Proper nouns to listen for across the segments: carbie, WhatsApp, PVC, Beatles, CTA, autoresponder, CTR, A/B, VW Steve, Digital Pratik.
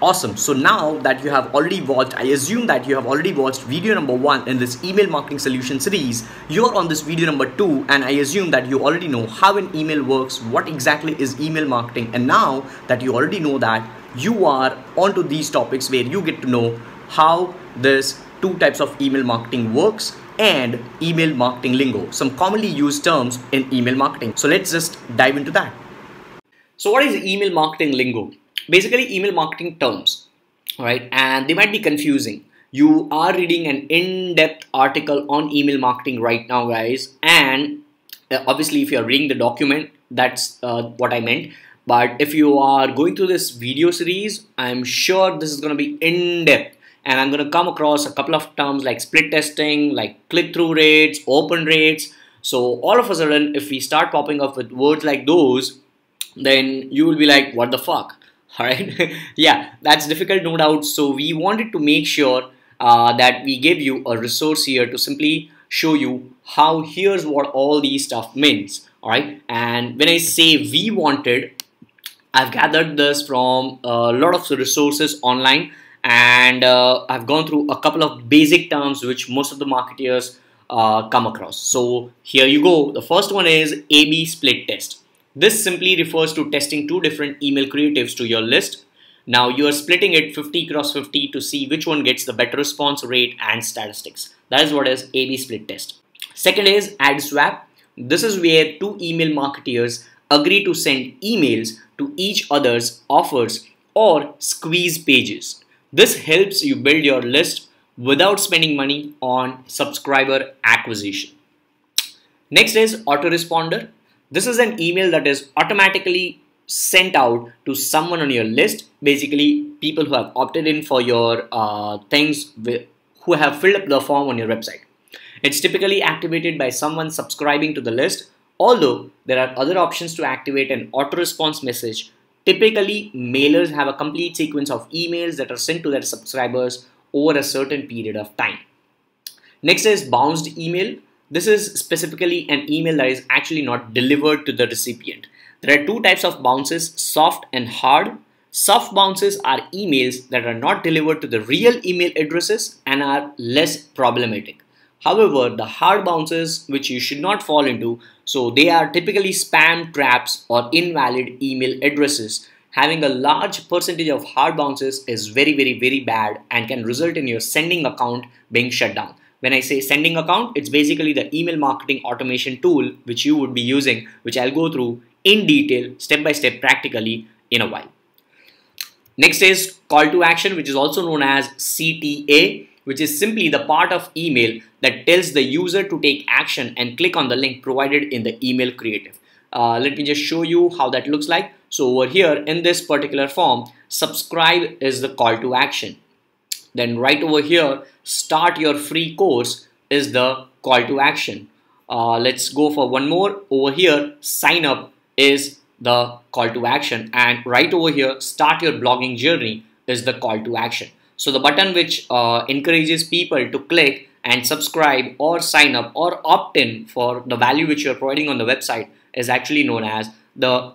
Awesome. So now that you have already watched, I assume that you have already watched video number 1 in this email marketing solution series. You're on this video number 2 and I assume that you already know how an email works, what exactly is email marketing, and now that you already know that, you are onto these topics where you get to know how this 2 types of email marketing works and email marketing lingo, some commonly used terms in email marketing. So let's just dive into that. So what is email marketing lingo? Basically email marketing terms, right? And they might be confusing. You are reading an in-depth article on email marketing right now, guys, and obviously if you are reading the document, that's what I meant. But if you are going through this video series, I'm sure this is going to be in-depth, and I'm going to come across a couple of terms like split testing, like click-through rates, open rates. So all of a sudden, if we start popping up with words like those, then you will be like, what the fuck? Alright, yeah, that's difficult, no doubt. So we wanted to make sure that we give you a resource here to simply show you how, here's what all these stuff means. Alright, and when I say we wanted, I've gathered this from a lot of resources online, and I've gone through a couple of basic terms which most of the marketers come across. So here you go. The first one is A/B split test. This simply refers to testing 2 different email creatives to your list. Now you are splitting it 50 × 50 to see which one gets the better response rate and statistics. That is what is A/B split test. Second is ad swap. This is where 2 email marketers agree to send emails to each other's offers or squeeze pages. This helps you build your list without spending money on subscriber acquisition. Next is autoresponder. This is an email that is automatically sent out to someone on your list, basically people who have opted in for your things, who have filled up the form on your website. It's typically activated by someone subscribing to the list, although there are other options to activate an auto-response message. Typically, mailers have a complete sequence of emails that are sent to their subscribers over a certain period of time. Next is bounced email. This is specifically an email that is actually not delivered to the recipient. There are 2 types of bounces, soft and hard. Soft bounces are emails that are not delivered to the real email addresses and are less problematic. However, the hard bounces, which you should not fall into, so they are typically spam traps or invalid email addresses. Having a large percentage of hard bounces is very, very, very bad and can result in your sending account being shut down. When I say sending account, it's basically the email marketing automation tool which you would be using, which I'll go through in detail, step by step, practically in a while. Next is call to action, which is also known as CTA, which is simply the part of email that tells the user to take action and click on the link provided in the email creative. Let me just show you how that looks like. So over here in this particular form, subscribe is the call to action. Then right over here, start your free course is the call to action. Let's go for one more. Over here, sign up is the call to action. And right over here, start your blogging journey is the call to action. So the button which encourages people to click and subscribe or sign up or opt in for the value which you're providing on the website is actually known as the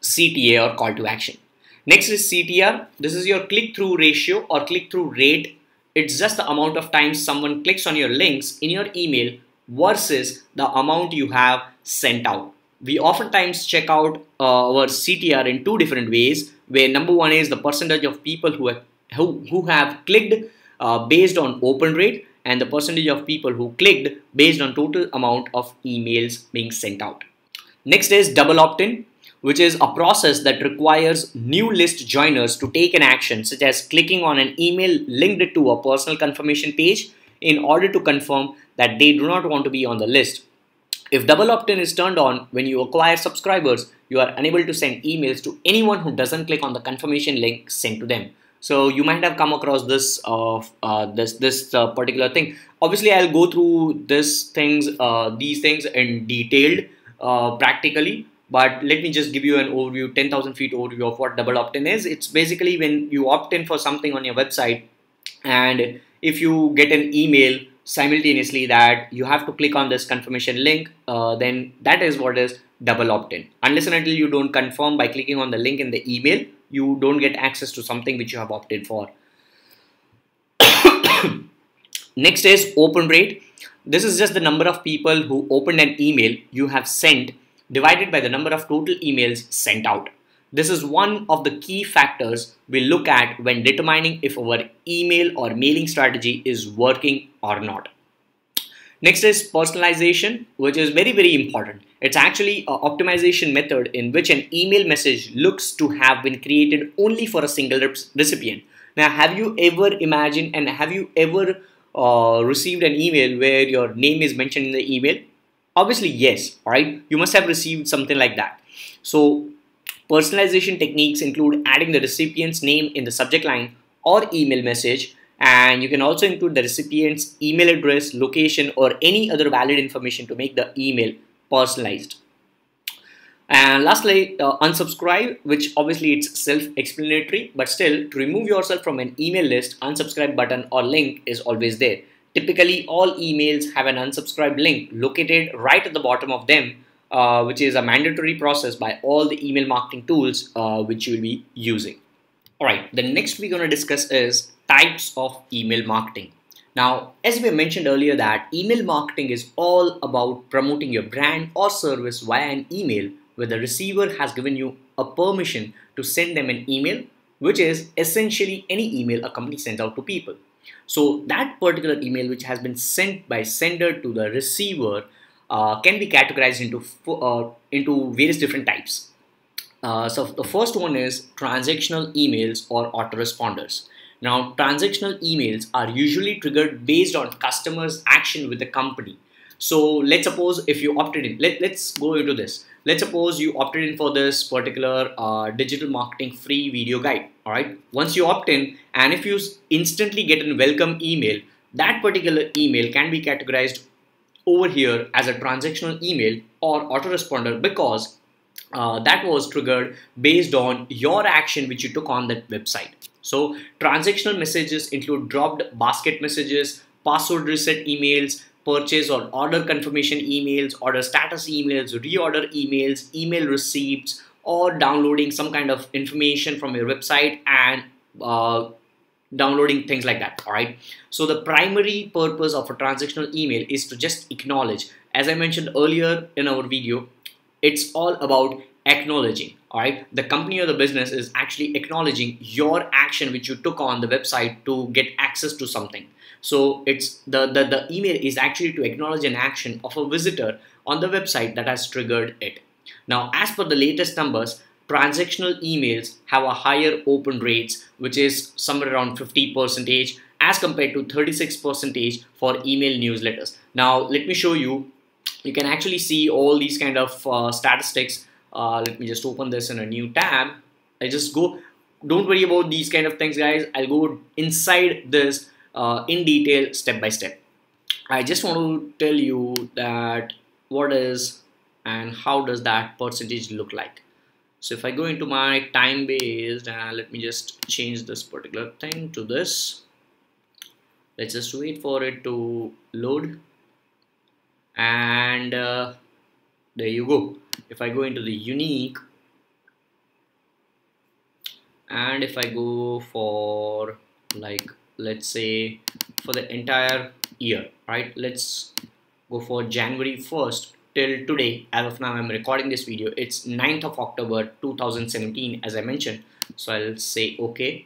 CTA or call to action. Next is CTR. This is your click-through ratio or click-through rate. It's just the amount of times someone clicks on your links in your email versus the amount you have sent out. We oftentimes check out our CTR in 2 different ways, where number 1 is the percentage of people who have clicked based on open rate, and the percentage of people who clicked based on total amount of emails being sent out. Next is double opt-in, which is a process that requires new list joiners to take an action, such as clicking on an email linked to a personal confirmation page in order to confirm that they do not want to be on the list. If double opt-in is turned on when you acquire subscribers, you are unable to send emails to anyone who doesn't click on the confirmation link sent to them. So you might have come across this particular thing. Obviously, I'll go through these things in detail practically. But let me just give you an overview, 10,000 feet overview of what double opt-in is. It's basically when you opt in for something on your website, and if you get an email simultaneously that you have to click on this confirmation link, then that is what is double opt-in. Unless and until you don't confirm by clicking on the link in the email, you don't get access to something which you have opted for. Next is open rate. This is just the number of people who opened an email you have sent divided by the number of total emails sent out. This is one of the key factors we look at when determining if our email or mailing strategy is working or not. Next is personalization, which is very, very important. It's actually an optimization method in which an email message looks to have been created only for a single recipient. Now, have you ever imagined and have you ever received an email where your name is mentioned in the email? Obviously, yes, all right? You must have received something like that. So personalization techniques include adding the recipient's name in the subject line or email message. And you can also include the recipient's email address, location, or any other valid information to make the email personalized. And lastly, unsubscribe, which obviously it's self-explanatory, but still, to remove yourself from an email list, unsubscribe button or link is always there. Typically, all emails have an unsubscribe link located right at the bottom of them, which is a mandatory process by all the email marketing tools which you will be using. All right, the next we're going to discuss is types of email marketing. Now, as we mentioned earlier that email marketing is all about promoting your brand or service via an email where the receiver has given you a permission to send them an email, which is essentially any email a company sends out to people. So that particular email which has been sent by sender to the receiver can be categorized into various different types. So the first one is transactional emails or autoresponders. Now, transactional emails are usually triggered based on customers' action with the company. So let's suppose if you opted in, let's go into this. Let's suppose you opted in for this particular digital marketing free video guide. All right. Once you opt in and if you instantly get a welcome email, that particular email can be categorized over here as a transactional email or autoresponder because that was triggered based on your action which you took on that website. So transactional messages include dropped basket messages, password reset emails, purchase or order confirmation emails, order status emails, reorder emails, email receipts, or downloading some kind of information from your website and downloading things like that. All right. So the primary purpose of a transactional email is to just acknowledge. As I mentioned earlier in our video, it's all about acknowledging. All right, the company or the business is actually acknowledging your action which you took on the website to get access to something. So it's the email is actually to acknowledge an action of a visitor on the website that has triggered it. Now, as per the latest numbers, transactional emails have a higher open rates, which is somewhere around 50% as compared to 36% for email newsletters. now, let me show you. You can actually see all these kind of statistics. Let me just open this in a new tab. I just go, don't worry about these kind of things, guys. I'll go inside this in detail step by step. I just want to tell you that what is and how does that percentage look like. So if I go into my time based, let me just change this particular thing to this. Let's just wait for it to load. And there you go. If I go into the unique and if I go for, like, let's say for the entire year, right? Let's go for January 1st till today. As of now, I'm recording this video. It's 9th of October 2017, as I mentioned. So I'll say okay.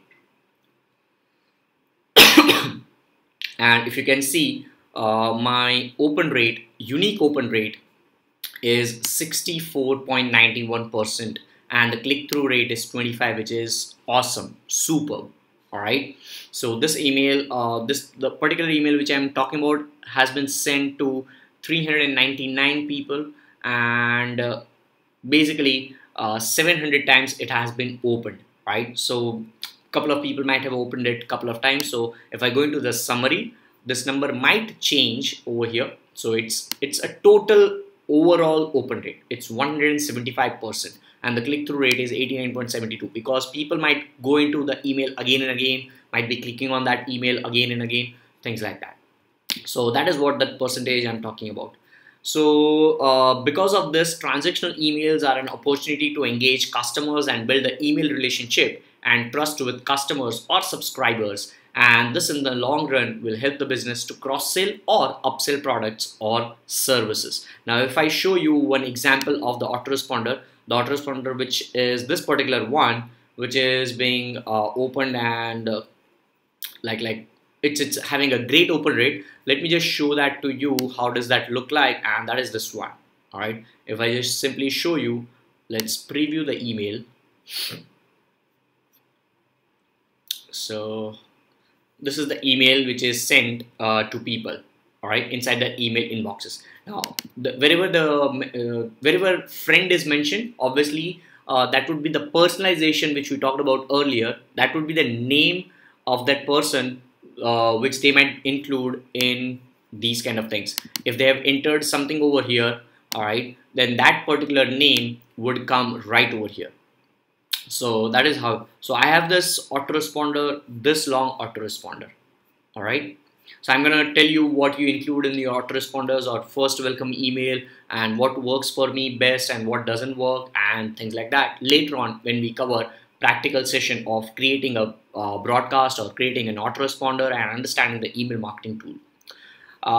And if you can see, my open rate, unique open rate, is 64.91% and the click-through rate is 25%, which is awesome, superb. All right, so this email, the particular email which I'm talking about has been sent to 399 people and basically 700 times it has been opened, right? So a couple of people might have opened it a couple of times. So if I go into the summary, this number might change over here. So it's a total overall open rate, it's 175% and the click-through rate is 89.72% because people might go into the email again and again, might be clicking on that email again and again, things like that. So that is what that percentage I'm talking about. So because of this, transactional emails are an opportunity to engage customers and build the email relationship and trust with customers or subscribers. And this in the long run will help the business to cross-sell or upsell products or services. Now, if I show you one example of the autoresponder, which is this particular one, which is being opened and it's having a great open rate. Let me just show that to you. How does that look like? And that is this one. All right. If I just simply show you, let's preview the email. So this is the email which is sent to people, all right, inside the email inboxes. Now, wherever friend is mentioned, obviously that would be the personalization which we talked about earlier. That would be the name of that person which they might include in these kind of things. If they have entered something over here, all right, then that particular name would come right over here. So that is how. So I have this autoresponder, this long autoresponder. All right. So I'm going to tell you what you include in the autoresponders or first welcome email and what works for me best and what doesn't work and things like that later on when we cover practical session of creating a broadcast or creating an autoresponder and understanding the email marketing tool.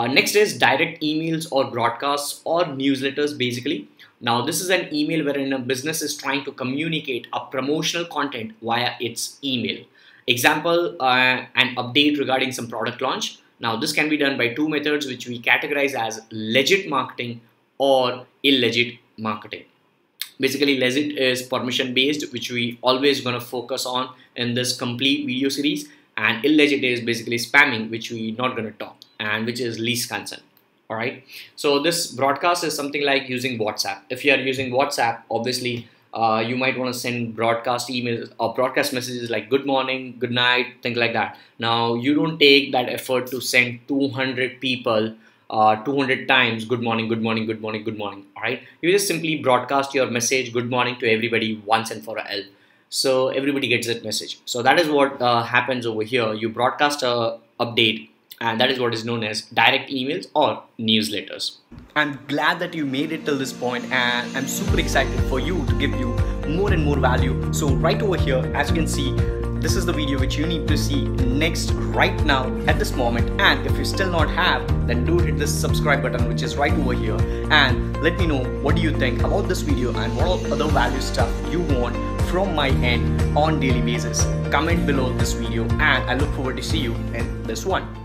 Next is direct emails or broadcasts or newsletters basically. Now, this is an email wherein a business is trying to communicate a promotional content via its email. Example, an update regarding some product launch. Now, this can be done by two methods which we categorize as legit marketing or illegit marketing. Basically, legit is permission based, which we always going to focus on in this complete video series, and illegit is basically spamming, which we not going to talk and which is least concern. All right. So this broadcast is something like using WhatsApp. If you are using WhatsApp, obviously you might want to send broadcast emails or broadcast messages like good morning, good night, things like that. Now, you don't take that effort to send 200 people 200 times good morning, good morning, good morning, good morning. All right. You just simply broadcast your message good morning to everybody once and for all. So everybody gets that message. So that is what happens over here. You broadcast a update. And that is what is known as direct emails or newsletters. I'm glad that you made it till this point, and I'm super excited for you to give you more and more value. So right over here, as you can see, this is the video which you need to see next right now at this moment. And if you still not have, then do hit this subscribe button which is right over here. And let me know what do you think about this video and what other value stuff you want from my end on daily basis. Comment below this video and I look forward to see you in this one.